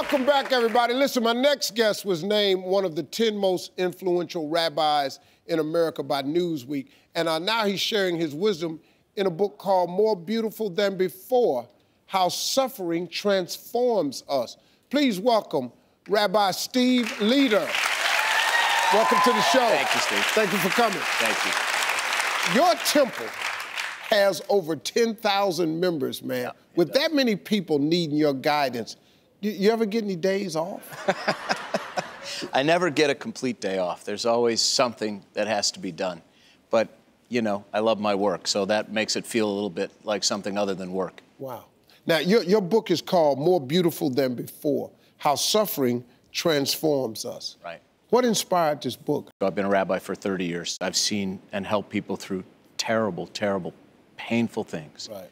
Welcome back, everybody. Listen, my next guest was named one of the 10 most influential rabbis in America by Newsweek, and now he's sharing his wisdom in a book called More Beautiful Than Before, How Suffering Transforms Us. Please welcome Rabbi Steve Leder. Welcome to the show. Thank you, Steve. Thank you for coming. Thank you. Your temple has over 10,000 members, man. Yeah, with that many people needing your guidance, you ever get any days off? I never get a complete day off. There's always something that has to be done. But, you know, I love my work, so that makes it feel a little bit like something other than work. Wow. Now, your book is called More Beautiful Than Before, How Suffering Transforms Us. Right. What inspired this book? I've been a rabbi for 30 years. I've seen and helped people through terrible, terrible, painful things. Right.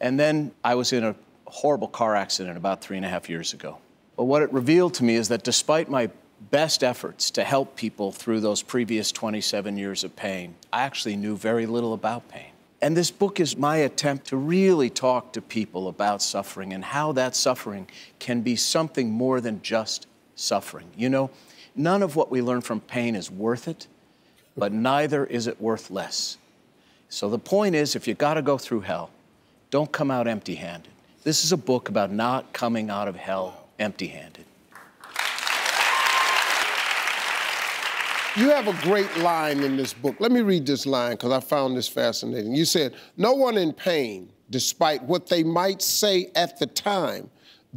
And then I was in a horrible car accident about 3.5 years ago. But what it revealed to me is that despite my best efforts to help people through those previous 27 years of pain, I actually knew very little about pain. And this book is my attempt to really talk to people about suffering and how that suffering can be something more than just suffering. You know, none of what we learn from pain is worth it, but neither is it worth less. So the point is, if you gotta go through hell, don't come out empty-handed. This is a book about not coming out of hell empty-handed. You have a great line in this book. Let me read this line, because I found this fascinating. You said, "No one in pain, despite what they might say at the time,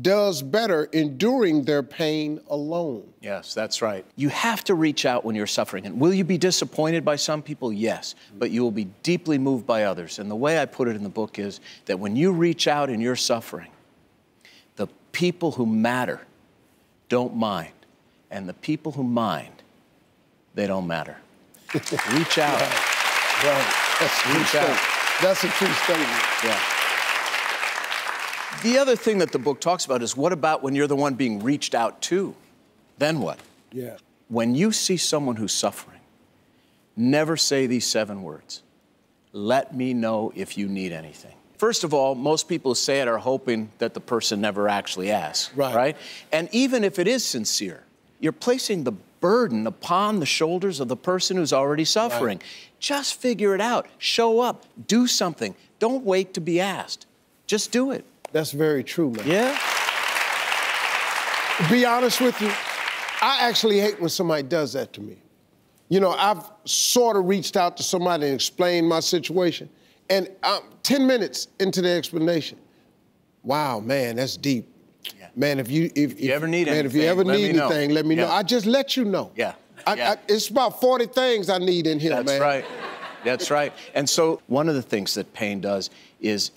does better enduring their pain alone." Yes, that's right. You have to reach out when you're suffering. And will you be disappointed by some people? Yes, but you will be deeply moved by others. And the way I put it in the book is that when you reach out in your suffering, the people who matter don't mind. And the people who mind, they don't matter. Reach out. Right. Right. Reach out. That's a true statement. Yeah. The other thing that the book talks about is, what about when you're the one being reached out to? Then what? Yeah. When you see someone who's suffering, never say these 7 words. "Let me know if you need anything." First of all, most people who say it are hoping that the person never actually asks, right? And even if it is sincere, you're placing the burden upon the shoulders of the person who's already suffering. Right. Just figure it out. Show up. Do something. Don't wait to be asked. Just do it. That's very true, man. Yeah? To be honest with you, I actually hate when somebody does that to me. You know, I've sort of reached out to somebody and explained my situation, and I'm 10 minutes into the explanation. "Wow, man, that's deep. Yeah. Man, if you ever need anything, let me know. I just let you know." Yeah. It's about 40 things I need in here, man. That's right. That's right. And so one of the things that pain does is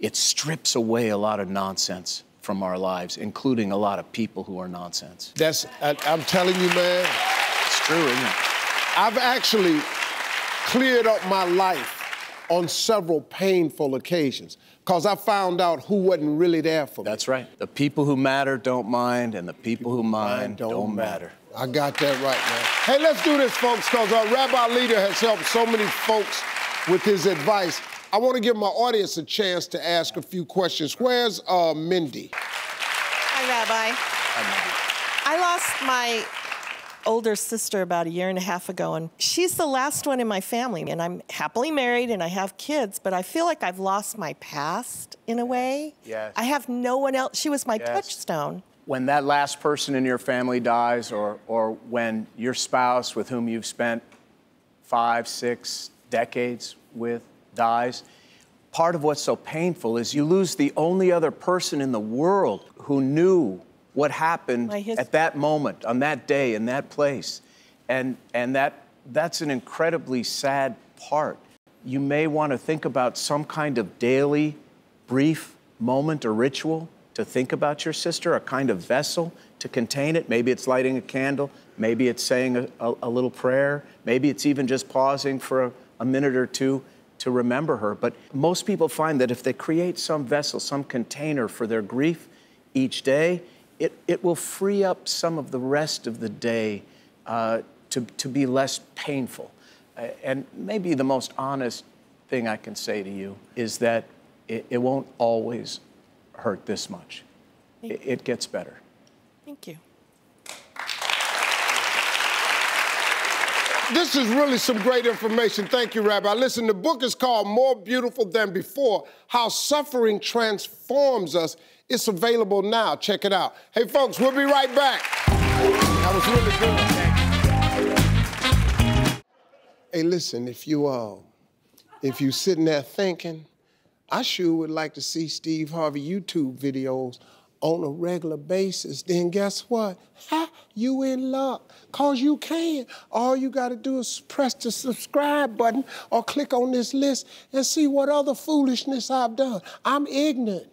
it strips away a lot of nonsense from our lives, including a lot of people who are nonsense. I'm telling you, man. It's true, isn't it? I've actually cleared up my life on several painful occasions, because I found out who wasn't really there for me. That's right. The people who matter don't mind, and the people who mind don't matter. I got that right, man. Hey, let's do this, folks, because our Rabbi Leder has helped so many folks with his advice. I want to give my audience a chance to ask a few questions. Where's Mindy? Hi, Rabbi. Hi, Mindy. I lost my older sister about 1.5 years ago, and she's the last one in my family, and I'm happily married and I have kids, but I feel like I've lost my past in a way. Yes. I have no one else. She was my touchstone. When that last person in your family dies, or when your spouse with whom you've spent 5, 6 decades with dies, part of what's so painful is you lose the only other person in the world who knew what happened at that moment, on that day, in that place. And that's an incredibly sad part. You may want to think about some kind of daily, brief moment or ritual to think about your sister, a kind of vessel to contain it. Maybe it's lighting a candle. Maybe it's saying a little prayer. Maybe it's even just pausing for a minute or two to remember her. But most people find that if they create some vessel, some container for their grief each day, it will free up some of the rest of the day to be less painful. And maybe the most honest thing I can say to you is that it won't always hurt this much. It gets better. Thank you. This is really some great information. Thank you, Rabbi. Listen, the book is called More Beautiful Than Before, How Suffering Transforms Us. It's available now. Check it out. Hey, folks, we'll be right back. That was really good. Hey, listen, if you sitting there thinking, I sure would like to see Steve Harvey YouTube videos on a regular basis, then guess what? You in luck, cause you can. All you gotta do is press the subscribe button or click on this list and see what other foolishness I've done. I'm ignorant.